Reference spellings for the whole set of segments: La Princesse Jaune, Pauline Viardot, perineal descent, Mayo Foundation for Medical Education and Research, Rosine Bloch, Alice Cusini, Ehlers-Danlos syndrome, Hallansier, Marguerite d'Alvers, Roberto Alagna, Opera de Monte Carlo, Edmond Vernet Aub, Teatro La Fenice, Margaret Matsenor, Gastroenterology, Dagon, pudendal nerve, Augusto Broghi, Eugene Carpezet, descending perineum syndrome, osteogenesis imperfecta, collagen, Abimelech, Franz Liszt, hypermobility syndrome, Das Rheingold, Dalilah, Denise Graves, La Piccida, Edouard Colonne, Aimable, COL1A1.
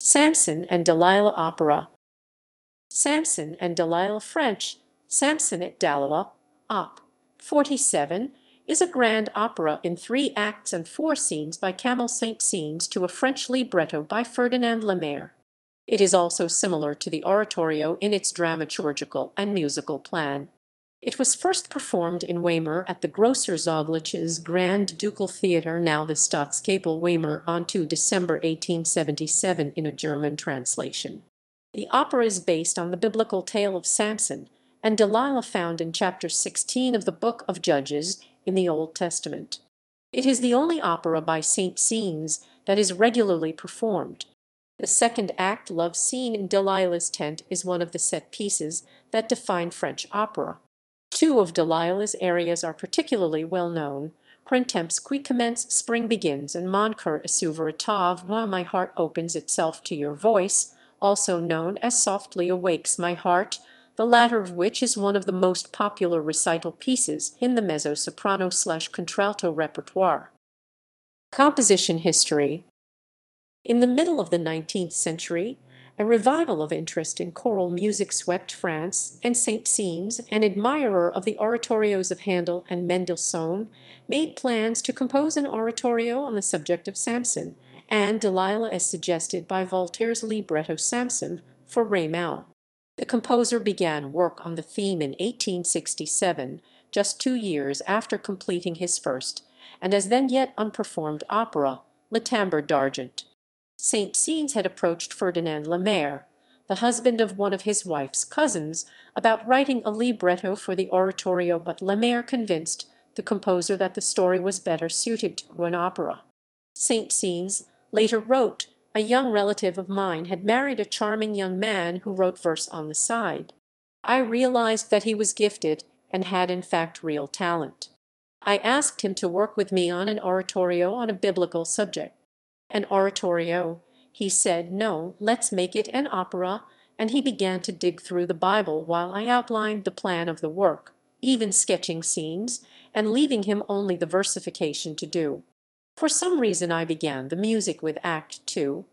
Samson and Dalila Opera. Samson and Dalila French, Samson et Dalila, Op. 47, is a grand opera in 3 acts and 4 scenes by Camille Saint-Saëns to a French libretto by Ferdinand Lemaire. It is also similar to the oratorio in its dramaturgical and musical plan. It was first performed in Weimar at the Grossherzogliches Grand Ducal Theater, now the Staatskapelle Weimar, on 2 December 1877 in a German translation. The opera is based on the biblical tale of Samson and Dalila found in chapter 16 of the Book of Judges in the Old Testament. It is the only opera by Saint-Saëns that is regularly performed. The second act love scene in Dalila's tent is one of the set pieces that define French opera. 2 of Dalila's arias are particularly well known: Printemps qui commence, Spring Begins, and Mon cœur s'ouvre à ta voix, My Heart Opens Itself to Your Voice, also known as Softly Awakes My Heart, the latter of which is one of the most popular recital pieces in the mezzo-soprano/contralto repertoire. Composition history. In the middle of the 19th century, a revival of interest in choral music swept France, and Saint-Saëns, an admirer of the oratorios of Handel and Mendelssohn, made plans to compose an oratorio on the subject of Samson and Dalila as suggested by Voltaire's libretto Samson for Raymond. The composer began work on the theme in 1867, just 2 years after completing his first, and as then yet unperformed opera, Le Timbre d'Argent. Saint-Saëns had approached Ferdinand Lemaire, the husband of one of his wife's cousins, about writing a libretto for the oratorio, but Lemaire convinced the composer that the story was better suited to an opera. Saint-Saëns later wrote, "A young relative of mine had married a charming young man who wrote verse on the side. I realized that he was gifted and had in fact real talent. I asked him to work with me on an oratorio on a biblical subject. An oratorio? He said, no, let's make it an opera, and he began to dig through the Bible while I outlined the plan of the work, even sketching scenes, and leaving him only the versification to do. For some reason I began the music with Act 2,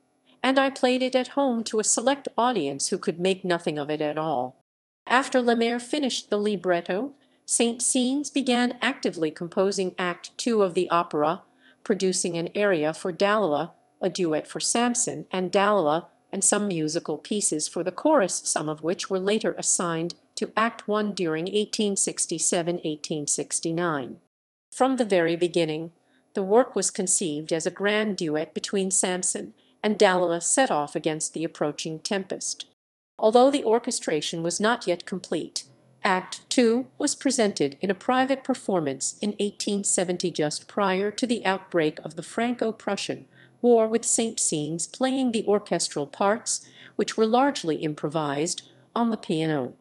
and I played it at home to a select audience who could make nothing of it at all." After Lemaire finished the libretto, Saint-Saëns began actively composing Act 2 of the opera, producing an aria for Dalila, a duet for Samson and Dalila, and some musical pieces for the chorus, some of which were later assigned to Act 1 during 1867-1869. From the very beginning, the work was conceived as a grand duet between Samson and Dalila set off against the approaching tempest. Although the orchestration was not yet complete, Act 2 was presented in a private performance in 1870, just prior to the outbreak of the Franco-Prussian War, with Saint-Saëns playing the orchestral parts, which were largely improvised, on the piano.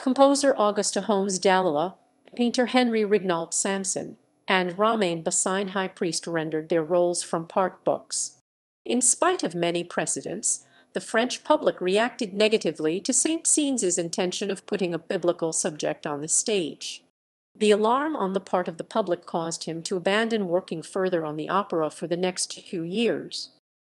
Composer Auguste Holm's Dalila, painter Henri Regnault Samson, and Romain Bassine High Priest rendered their roles from part books. In spite of many precedents, the French public reacted negatively to Saint-Saëns's intention of putting a biblical subject on the stage. The alarm on the part of the public caused him to abandon working further on the opera for the next 2 years.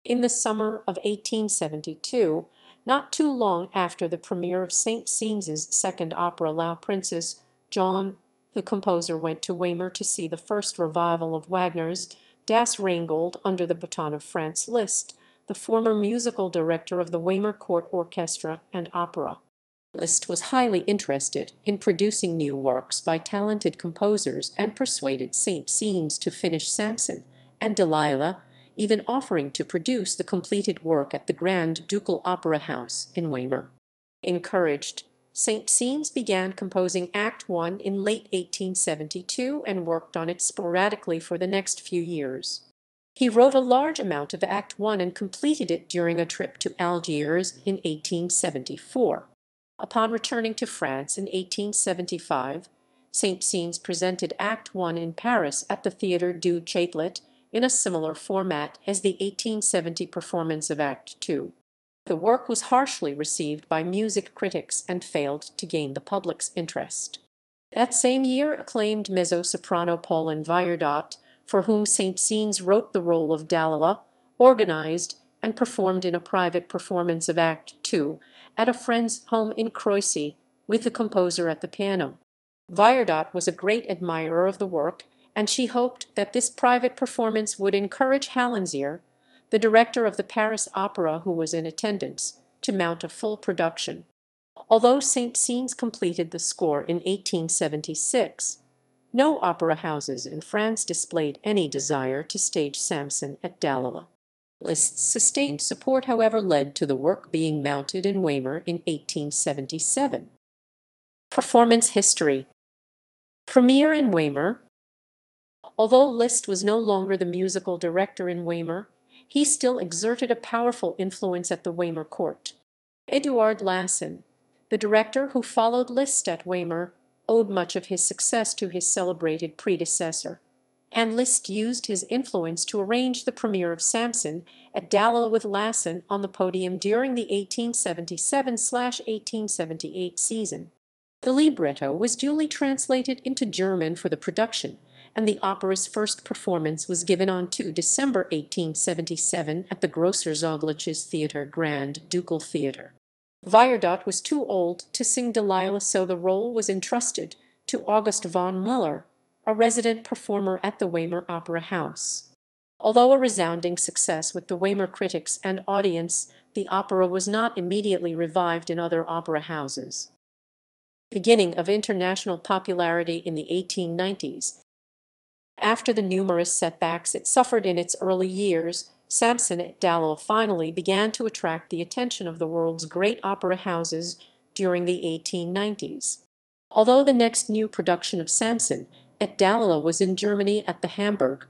In the summer of 1872, not too long after the premiere of Saint-Saëns's second opera La Princesse Jaune, the composer went to Weimar to see the first revival of Wagner's Das Rheingold under the baton of Franz Liszt, the former musical director of the Weimar Court Orchestra and Opera. Liszt was highly interested in producing new works by talented composers and persuaded Saint-Saëns to finish Samson and Dalila, even offering to produce the completed work at the Grand Ducal Opera House in Weimar. Encouraged, Saint-Saëns began composing Act 1 in late 1872 and worked on it sporadically for the next few years. He wrote a large amount of Act 1 and completed it during a trip to Algiers in 1874. Upon returning to France in 1875, Saint-Saëns presented Act 1 in Paris at the Theatre du Châtelet in a similar format as the 1870 performance of Act 2. The work was harshly received by music critics and failed to gain the public's interest. That same year, acclaimed mezzo-soprano Pauline Viardot, for whom Saint-Saëns wrote the role of Dalila, organized and performed in a private performance of Act II at a friend's home in Croissy with the composer at the piano. Viardot was a great admirer of the work, and she hoped that this private performance would encourage Hallansier, the director of the Paris Opera who was in attendance, to mount a full production. Although Saint-Saëns completed the score in 1876, no opera houses in France displayed any desire to stage Samson at Dalila. Liszt's sustained support, however, led to the work being mounted in Weimar in 1877. Performance history. Premiere in Weimar. Although Liszt was no longer the musical director in Weimar, he still exerted a powerful influence at the Weimar court. Eduard Lassen, the director who followed Liszt at Weimar, owed much of his success to his celebrated predecessor, and Liszt used his influence to arrange the premiere of Samson at Dalila with Lassen on the podium during the 1877-1878 season. The libretto was duly translated into German for the production, and the opera's first performance was given on 2 December 1877 at the Grossherzogliches Theater, Grand Ducal Theater. Viardot was too old to sing Dalila, so the role was entrusted to August von Müller, a resident performer at the Weimar Opera House. Although a resounding success with the Weimar critics and audience, the opera was not immediately revived in other opera houses. Beginning of international popularity in the 1890s. After the numerous setbacks it suffered in its early years, Samson at Dalila finally began to attract the attention of the world's great opera houses during the 1890s. Although the next new production of Samson at Dalila was in Germany at the Hamburg,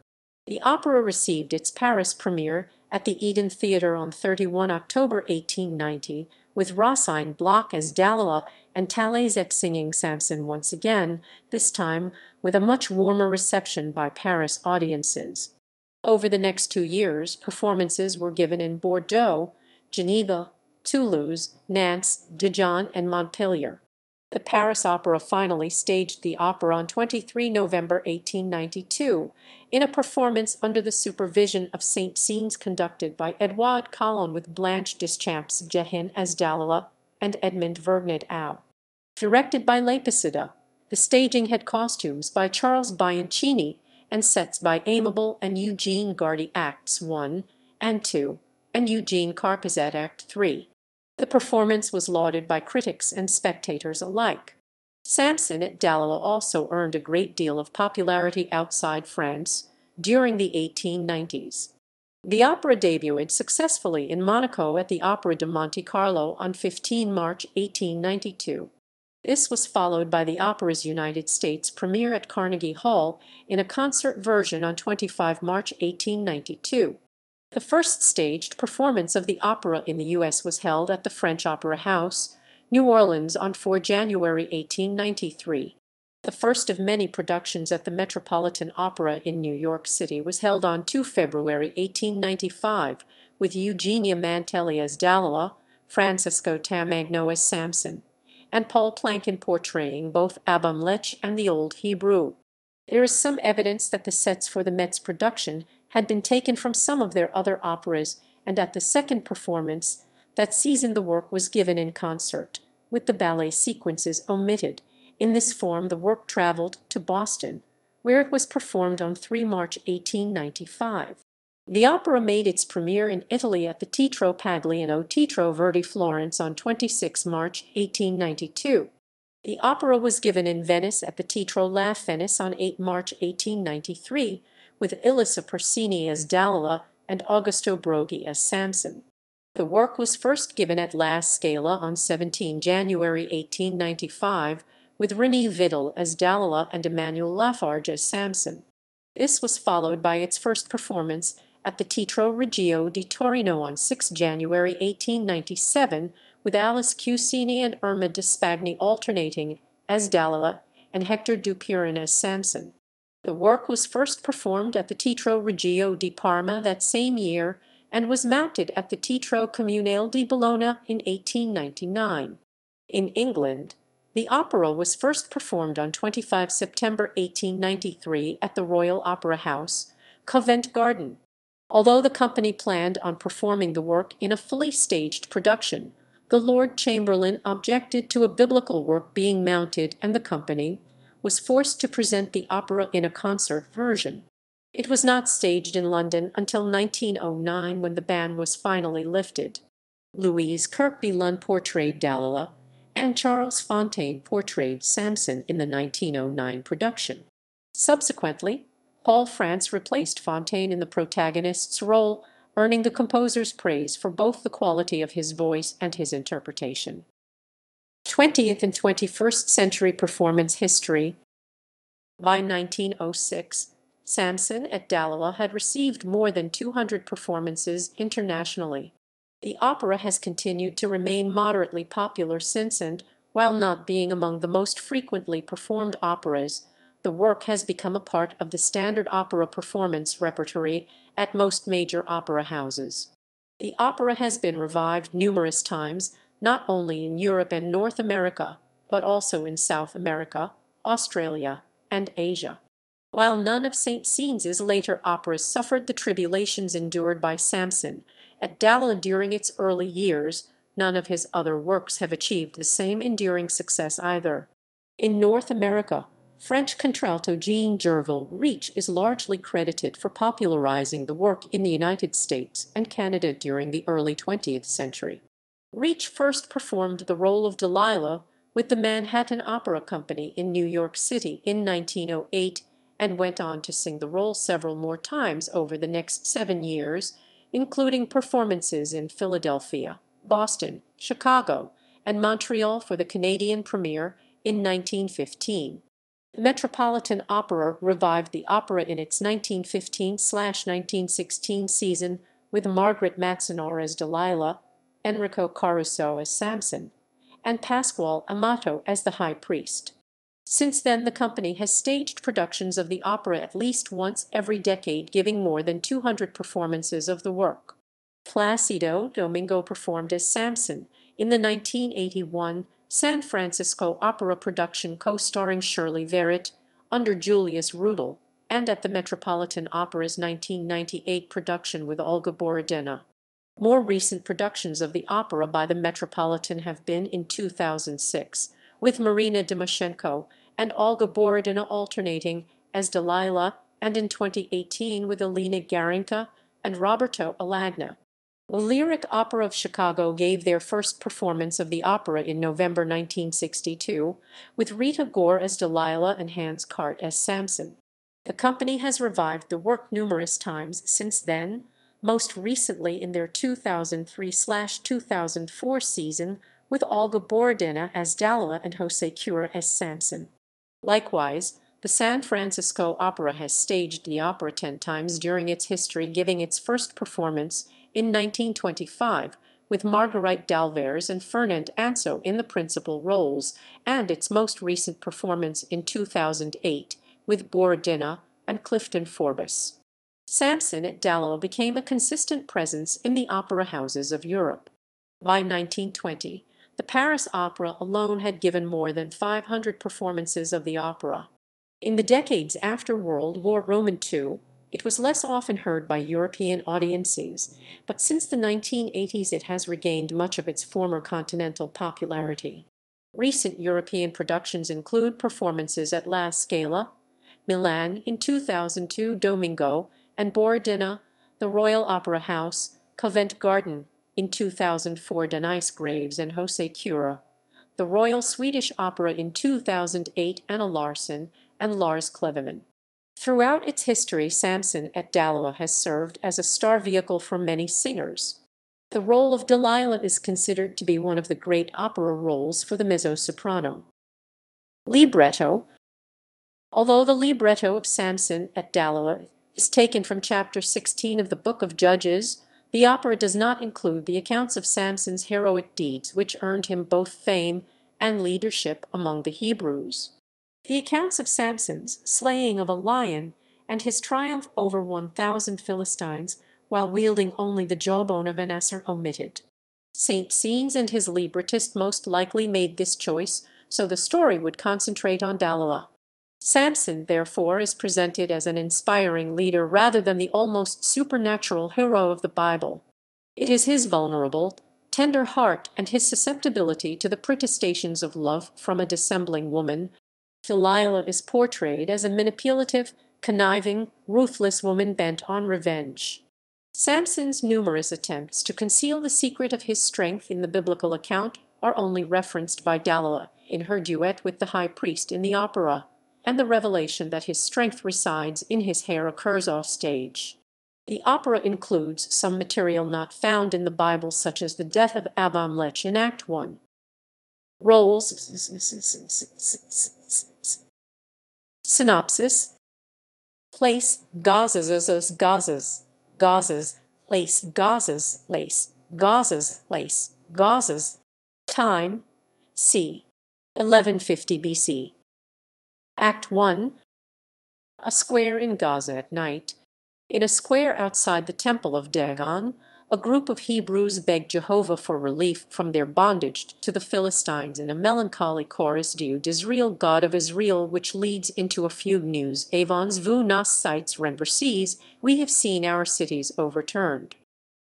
the opera received its Paris premiere at the Eden Theatre on 31 October 1890, with Rosine Bloch as Dalila and Talazac singing Samson once again, this time with a much warmer reception by Paris audiences. Over the next 2 years, performances were given in Bordeaux, Geneva, Toulouse, Nantes, Dijon, and Montpellier. The Paris Opera finally staged the opera on 23 November 1892 in a performance under the supervision of Saint-Saëns conducted by Edouard Colonne with Blanche Deschamps Jehin as Dalila and Edmond Vernet Aub. Directed by La Piccida, the staging had costumes by Charles Bianchini and sets by Aimable and Eugene Gardy Acts 1 and 2, and Eugene Carpezet Act 3. The performance was lauded by critics and spectators alike. Samson at Dalila also earned a great deal of popularity outside France during the 1890s. The opera debuted successfully in Monaco at the Opera de Monte Carlo on 15 March 1892. This was followed by the opera's United States premiere at Carnegie Hall in a concert version on 25 March 1892. The first staged performance of the opera in the U.S. was held at the French Opera House, New Orleans, on 4 January 1893. The first of many productions at the Metropolitan Opera in New York City was held on 2 February 1895, with Eugenia Mantelli as Dalila, Francisco Tamagno as Samson, and Paul Plankin portraying both Abimelech and the Old Hebrew. There is some evidence that the sets for the Met's production had been taken from some of their other operas, and at the second performance that season the work was given in concert, with the ballet sequences omitted. In this form the work traveled to Boston, where it was performed on 3 March 1895. The opera made its premiere in Italy at the Teatro Pagliano Teatro Verdi Florence on 26 March 1892. The opera was given in Venice at the Teatro La Fenice on 8 March 1893, with Elisa Persini as Dalila and Augusto Broghi as Samson. The work was first given at La Scala on 17 January 1895, with René Vidal as Dalila and Emmanuel Lafarge as Samson. This was followed by its first performance at the Teatro Regio di Torino on 6 January 1897, with Alice Cusini and Irma de Spagni alternating as Dalila and Hector Dupurin as Samson. The work was first performed at the Teatro Regio di Parma that same year and was mounted at the Teatro Comunale di Bologna in 1899. In England, the opera was first performed on 25 September 1893 at the Royal Opera House, Covent Garden. Although the company planned on performing the work in a fully staged production, the Lord Chamberlain objected to a biblical work being mounted, and the company was forced to present the opera in a concert version. It was not staged in London until 1909, when the ban was finally lifted. Louise Kirkby Lunn portrayed Dalila, and Charles Fontaine portrayed Samson in the 1909 production. Subsequently, Paul France replaced Fontaine in the protagonist's role, earning the composer's praise for both the quality of his voice and his interpretation. 20th and 21st century performance history. By 1906, Samson et Dalila had received more than 200 performances internationally. The opera has continued to remain moderately popular since, and, while not being among the most frequently performed operas, the work has become a part of the standard opera performance repertory at most major opera houses. The opera has been revived numerous times, not only in Europe and North America, but also in South America, Australia, and Asia. While none of Saint-Saëns's later operas suffered the tribulations endured by Samson at Dalila during its early years, none of his other works have achieved the same enduring success either. In North America, French contralto Jean Gerville Reach is largely credited for popularizing the work in the United States and Canada during the early 20th century. Reach first performed the role of Dalila with the Manhattan Opera Company in New York City in 1908, and went on to sing the role several more times over the next 7 years, including performances in Philadelphia, Boston, Chicago, and Montreal for the Canadian premiere in 1915. The Metropolitan Opera revived the opera in its 1915-1916 season with Margaret Matsenor as Dalila, Enrico Caruso as Samson, and Pasquale Amato as the High Priest. Since then, the company has staged productions of the opera at least once every decade, giving more than 200 performances of the work. Placido Domingo performed as Samson in the 1981 San Francisco opera production co-starring Shirley Verrett under Julius Rudel, and at the Metropolitan Opera's 1998 production with Olga Borodina. More recent productions of the opera by the Metropolitan have been in 2006, with Marina Dmytrenko and Olga Borodina alternating as Dalila, and in 2018 with Alina Garanca and Roberto Alagna. The Lyric Opera of Chicago gave their first performance of the opera in November 1962, with Rita Gore as Dalila and Hans Cart as Samson. The company has revived the work numerous times since then, most recently in their 2003-2004 season, with Olga Borodina as Dalila and Jose Cura as Samson. Likewise, the San Francisco Opera has staged the opera 10 times during its history, giving its first performance in 1925, with Marguerite d'Alvers and Fernand Anso in the principal roles, and its most recent performance in 2008, with Borodina and Clifton Forbes. Samson et Dalila became a consistent presence in the opera houses of Europe. By 1920, the Paris Opera alone had given more than 500 performances of the opera. In the decades after World War II, it was less often heard by European audiences, but since the 1980s it has regained much of its former continental popularity. Recent European productions include performances at La Scala, Milan in 2002, Domingo, and Borodina, the Royal Opera House, Covent Garden, in 2004, Denise Graves and Jose Cura, the Royal Swedish Opera in 2008, Anna Larsson and Lars Kleveman. Throughout its history, Samson et Dalila has served as a star vehicle for many singers. The role of Dalila is considered to be one of the great opera roles for the mezzo-soprano. Libretto. Although the libretto of Samson et Dalila is taken from Chapter 16 of the Book of Judges, the opera does not include the accounts of Samson's heroic deeds, which earned him both fame and leadership among the Hebrews. The accounts of Samson's slaying of a lion and his triumph over 1,000 Philistines while wielding only the jawbone of an ass are omitted. Saint-Saëns and his librettist most likely made this choice so the story would concentrate on Dalila. Samson, therefore, is presented as an inspiring leader rather than the almost supernatural hero of the Bible. It is his vulnerable, tender heart and his susceptibility to the protestations of love from a dissembling woman. Delilah is portrayed as a manipulative, conniving, ruthless woman bent on revenge. Samson's numerous attempts to conceal the secret of his strength in the biblical account are only referenced by Dalila in her duet with the high priest in the opera, and the revelation that his strength resides in his hair occurs off stage. The opera includes some material not found in the Bible, such as the death of Abimelech in Act 1. Roles. Synopsis. Place, gauzes, gauzes, gauzes, lace, gauzes, lace, gauzes, lace, gauzes. Time, c. 1150 BC. Act 1. A square in Gaza at night. In a square outside the Temple of Dagon, a group of Hebrews beg Jehovah for relief from their bondage to the Philistines in a melancholy chorus due to Israel, God of Israel, which leads into a fugue news. Avons vous nos sites renversés? We have seen our cities overturned.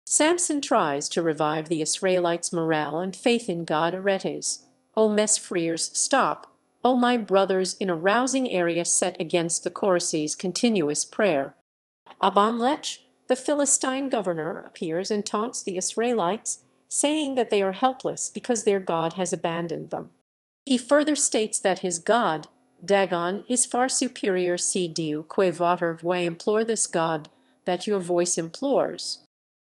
Samson tries to revive the Israelites' morale and faith in God. Aretes, O mes frères, stop, O my brothers, in a rousing area set against the chorus's continuous prayer. Abimelech, the Philistine governor, appears and taunts the Israelites, saying that they are helpless because their God has abandoned them. He further states that his God, Dagon, is far superior. Si Dieu que votre voix implore, this God that your voice implores.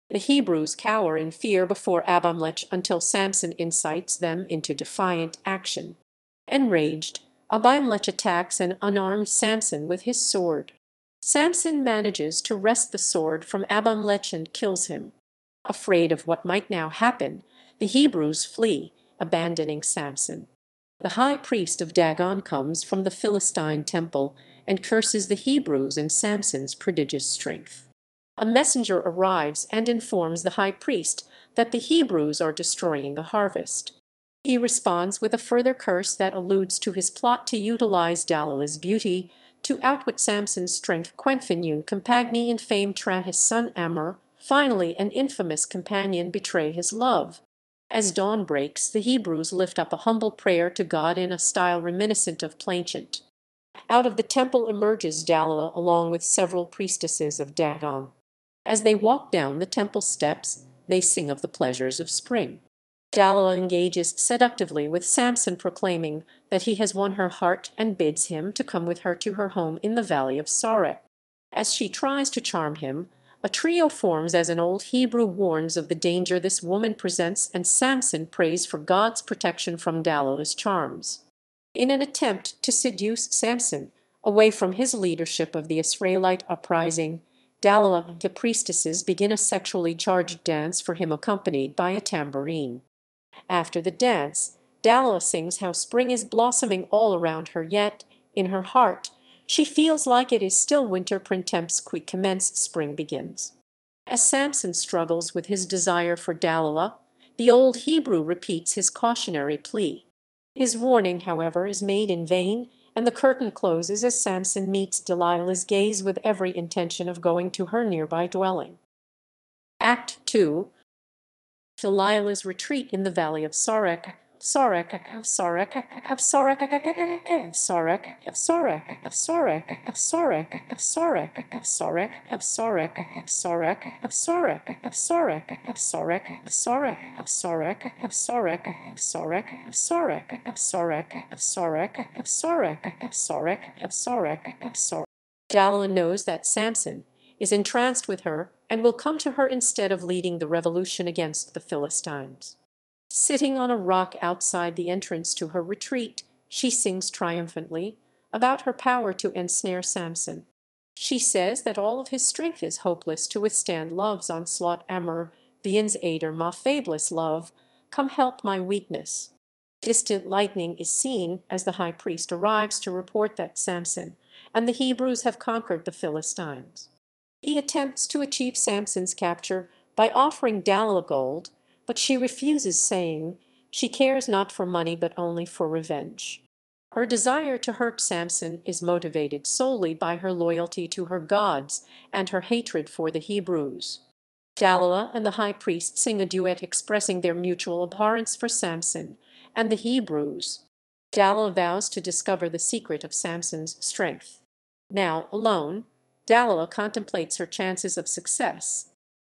The Hebrews cower in fear before Abimelech until Samson incites them into defiant action. Enraged, Abimelech attacks an unarmed Samson with his sword. Samson manages to wrest the sword from Abimelech and kills him. Afraid of what might now happen, the Hebrews flee, abandoning Samson. The high priest of Dagon comes from the Philistine temple and curses the Hebrews and Samson's prodigious strength. A messenger arrives and informs the high priest that the Hebrews are destroying the harvest. He responds with a further curse that alludes to his plot to utilize Dalilah's beauty to outwit Samson's strength. Quenfinu compagnie in fame tra his son Amor, finally an infamous companion betray his love. As dawn breaks, the Hebrews lift up a humble prayer to God in a style reminiscent of plainchant. Out of the temple emerges Dalila along with several priestesses of Dagon. As they walk down the temple steps, they sing of the pleasures of spring. Dalila engages seductively with Samson, proclaiming that he has won her heart and bids him to come with her to her home in the Valley of Sorek. As she tries to charm him, a trio forms as an old Hebrew warns of the danger this woman presents, and Samson prays for God's protection from Dalilah's charms. In an attempt to seduce Samson away from his leadership of the Israelite uprising, Dalila and the priestesses begin a sexually charged dance for him, accompanied by a tambourine. After the dance, Dalila sings how spring is blossoming all around her, yet, in her heart, she feels like it is still winter. Printemps qui commence, spring begins. As Samson struggles with his desire for Dalila, the old Hebrew repeats his cautionary plea. His warning, however, is made in vain, and the curtain closes as Samson meets Dalilah's gaze with every intention of going to her nearby dwelling. Act 2. Dalilah's retreat in the Valley of Sorek. Dalila knows that Samson is entranced with her and will come to her instead of leading the revolution against the Philistines. Sitting on a rock outside the entrance to her retreat, she sings triumphantly about her power to ensnare Samson. She says that all of his strength is hopeless to withstand love's onslaught. Amor, viens aider ma faiblesse, love, come help my weakness. Distant lightning is seen as the high priest arrives to report that Samson and the Hebrews have conquered the Philistines. He attempts to achieve Samson's capture by offering Dalila gold, but she refuses, saying she cares not for money but only for revenge. Her desire to hurt Samson is motivated solely by her loyalty to her gods and her hatred for the Hebrews. Dalila and the high priest sing a duet expressing their mutual abhorrence for Samson and the Hebrews. Dalila vows to discover the secret of Samson's strength. Now, alone, Dalila contemplates her chances of success.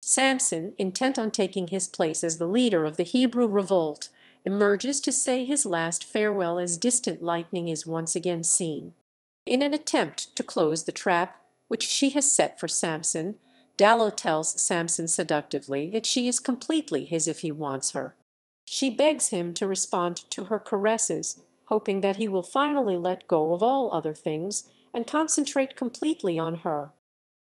Samson, intent on taking his place as the leader of the Hebrew revolt, emerges to say his last farewell as distant lightning is once again seen. In an attempt to close the trap which she has set for Samson, Dalila tells Samson seductively that she is completely his if he wants her. She begs him to respond to her caresses, hoping that he will finally let go of all other things and concentrate completely on her.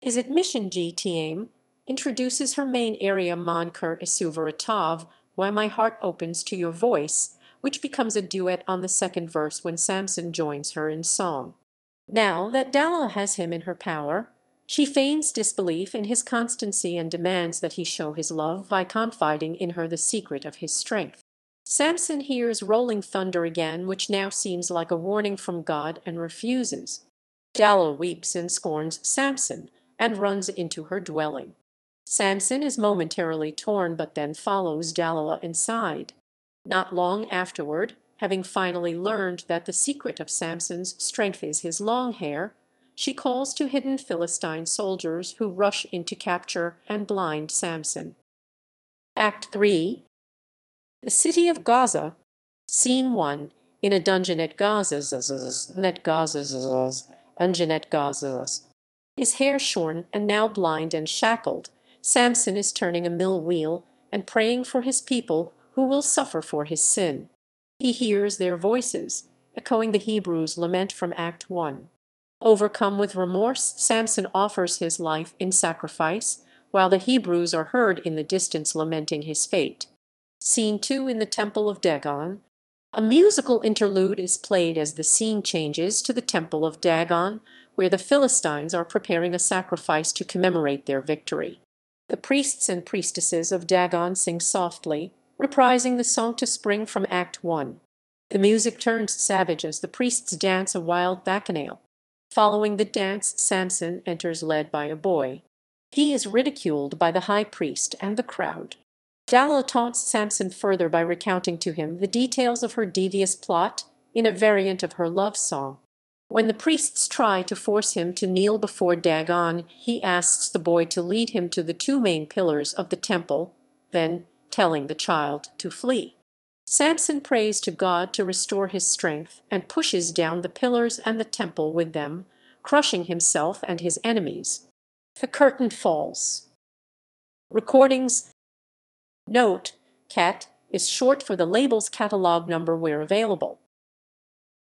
His admission GTM introduces her main aria Mon Cœur est Ouvert, Why My Heart Opens to Your Voice, which becomes a duet on the second verse when Samson joins her in song. Now that Dalila has him in her power, she feigns disbelief in his constancy and demands that he show his love by confiding in her the secret of his strength. Samson hears rolling thunder again, which now seems like a warning from God, and refuses. Dalila weeps and scorns Samson, and runs into her dwelling. Samson is momentarily torn but then follows Dalila inside. Not long afterward, having finally learned that the secret of Samson's strength is his long hair, she calls to hidden Philistine soldiers who rush in to capture and blind Samson. Act 3. The City of Gaza. Scene 1. In a dungeon at Gaza. His hair shorn and now blind and shackled, Samson is turning a mill wheel and praying for his people who will suffer for his sin. He hears their voices, echoing the Hebrews' lament from Act 1. Overcome with remorse, Samson offers his life in sacrifice, while the Hebrews are heard in the distance lamenting his fate. Scene 2 in the Temple of Dagon. A musical interlude is played as the scene changes to the Temple of Dagon, where the Philistines are preparing a sacrifice to commemorate their victory. The priests and priestesses of Dagon sing softly, reprising the song to spring from Act 1. The music turns savage as the priests dance a wild bacchanal. Following the dance, Samson enters led by a boy. He is ridiculed by the high priest and the crowd. Dalila taunts Samson further by recounting to him the details of her devious plot in a variant of her love song. When the priests try to force him to kneel before Dagon, he asks the boy to lead him to the two main pillars of the temple, then telling the child to flee. Samson prays to God to restore his strength and pushes down the pillars and the temple with them, crushing himself and his enemies. The curtain falls. Recordings. Note, CAT is short for the label's catalog number where available.